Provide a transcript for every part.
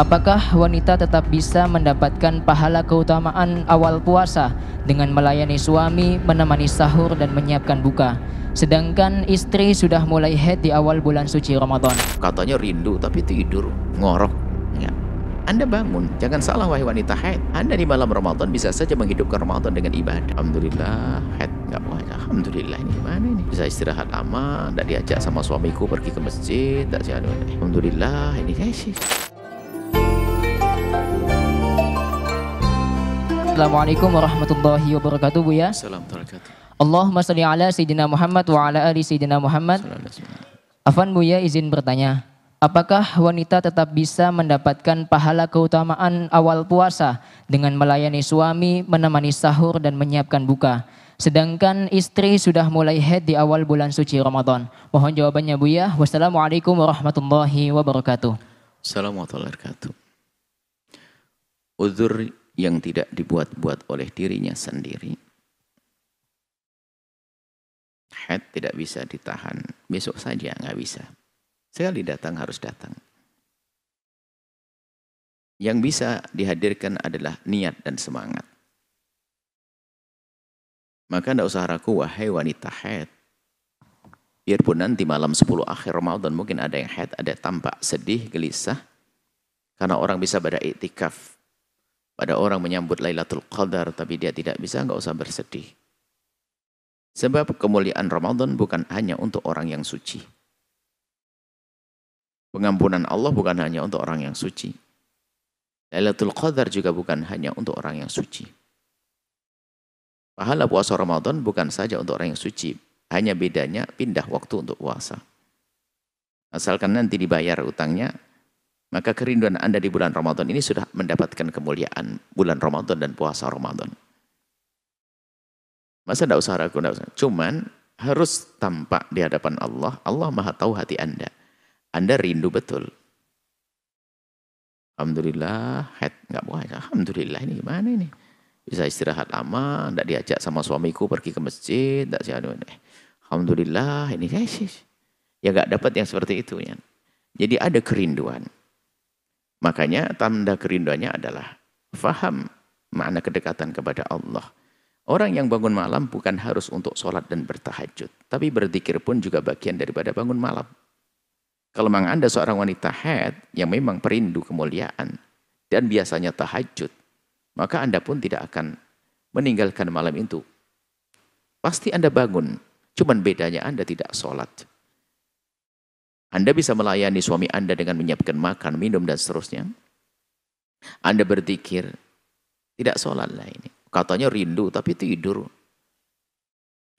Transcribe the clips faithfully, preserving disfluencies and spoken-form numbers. Apakah wanita tetap bisa mendapatkan pahala keutamaan awal puasa dengan melayani suami, menemani sahur dan menyiapkan buka? Sedangkan istri sudah mulai haid di awal bulan suci Ramadan. Katanya rindu tapi tidur, ngorok. Ya. Anda bangun, jangan salah wahai wanita haid. Anda di malam Ramadan bisa saja menghidupkan Ramadan dengan ibadah. Alhamdulillah, haid nggak puasa. Alhamdulillah, ini gimana ini? Bisa istirahat lama, nggak diajak sama suamiku pergi ke masjid. Tak siapa. Alhamdulillah, ini guys. Assalamualaikum warahmatullahi wabarakatuh, Buya. Assalamualaikum. Allahumma salli ala Sayyidina Muhammad wa ala ali Sayyidina Muhammad. Afwan Buya, izin bertanya, apakah wanita tetap bisa mendapatkan pahala keutamaan awal puasa dengan melayani suami, menemani sahur dan menyiapkan buka? Sedangkan istri sudah mulai haid di awal bulan suci Ramadan. Mohon jawabannya, Buya. Wassalamualaikum warahmatullahi wabarakatuh. Assalamualaikum warahmatullahi wabarakatuh. Uzur yang tidak dibuat-buat oleh dirinya sendiri. Haid tidak bisa ditahan, besok saja nggak bisa. Sekali datang harus datang. Yang bisa dihadirkan adalah niat dan semangat. Maka tidak usah ragu wahai wanita haid. Biarpun nanti malam sepuluh akhir Ramadan mungkin ada yang haid, ada tampak sedih, gelisah. Karena orang bisa pada iktikaf. Pada orang menyambut Lailatul Qadar tapi dia tidak bisa, nggak usah bersedih. Sebab kemuliaan Ramadan bukan hanya untuk orang yang suci. Pengampunan Allah bukan hanya untuk orang yang suci. Lailatul Qadar juga bukan hanya untuk orang yang suci. Pahala puasa Ramadan bukan saja untuk orang yang suci. Hanya bedanya pindah waktu untuk puasa. Asalkan nanti dibayar utangnya, maka kerinduan Anda di bulan Ramadan ini sudah mendapatkan kemuliaan bulan Ramadan dan puasa Ramadan. Masa tidak usah ragu, tidak usah. Cuman harus tampak di hadapan Allah. Allah Maha tahu hati Anda. Anda rindu betul. Alhamdulillah, haid nggak puasa. Alhamdulillah, ini gimana ini? Bisa istirahat lama, tidak diajak sama suamiku pergi ke masjid, tidak siapa. Alhamdulillah, ini guys. Ya nggak dapat yang seperti itu ya. Jadi ada kerinduan. Makanya tanda kerinduannya adalah faham makna kedekatan kepada Allah. Orang yang bangun malam bukan harus untuk sholat dan bertahajud. Tapi berzikir pun juga bagian daripada bangun malam. Kalau memang Anda seorang wanita haid yang memang perindu kemuliaan dan biasanya tahajud, maka Anda pun tidak akan meninggalkan malam itu. Pasti Anda bangun, cuman bedanya Anda tidak sholat. Anda bisa melayani suami Anda dengan menyiapkan makan, minum, dan seterusnya. Anda berzikir, tidak sholat lah ini. Katanya rindu, tapi tidur.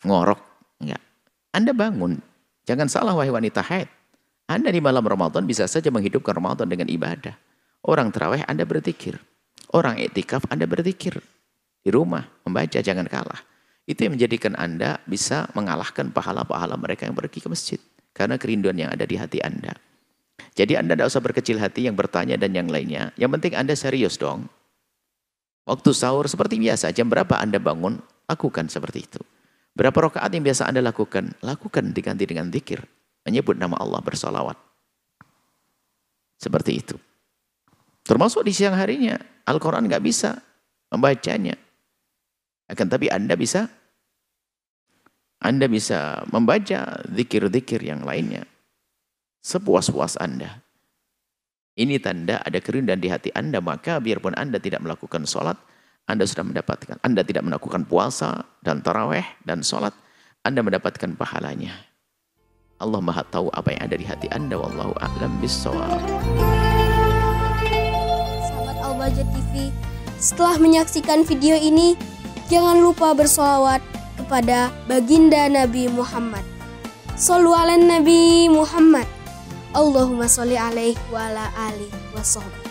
Ngorok, enggak. Anda bangun, jangan salah wahai wanita haid. Anda di malam Ramadan bisa saja menghidupkan Ramadan dengan ibadah. Orang terawih Anda berzikir. Orang iktikaf Anda berzikir. Di rumah, membaca, jangan kalah. Itu yang menjadikan Anda bisa mengalahkan pahala-pahala mereka yang pergi ke masjid. Karena kerinduan yang ada di hati Anda. Jadi Anda tidak usah berkecil hati yang bertanya dan yang lainnya. Yang penting Anda serius dong. Waktu sahur seperti biasa. Jam berapa Anda bangun, lakukan seperti itu. Berapa rakaat yang biasa Anda lakukan? Lakukan diganti dengan zikir. Menyebut nama Allah bersolawat. Seperti itu. Termasuk di siang harinya. Al-Quran nggak bisa membacanya. Akan tapi Anda bisa Anda bisa membaca zikir-zikir yang lainnya. Sepuas-puas Anda. Ini tanda ada kerinduan di hati Anda. Maka biarpun Anda tidak melakukan sholat, Anda sudah mendapatkan. Anda tidak melakukan puasa dan taraweh dan sholat, Anda mendapatkan pahalanya. Allah Maha tahu apa yang ada di hati Anda. Wallahu a'lam bissawab. Sahabat Al-Bahjah T V, setelah menyaksikan video ini, jangan lupa bersolawat kepada baginda Nabi Muhammad. Shollu ala Nabi Muhammad. Allahumma sholli alaihi wa ala alihi wa sahbihi.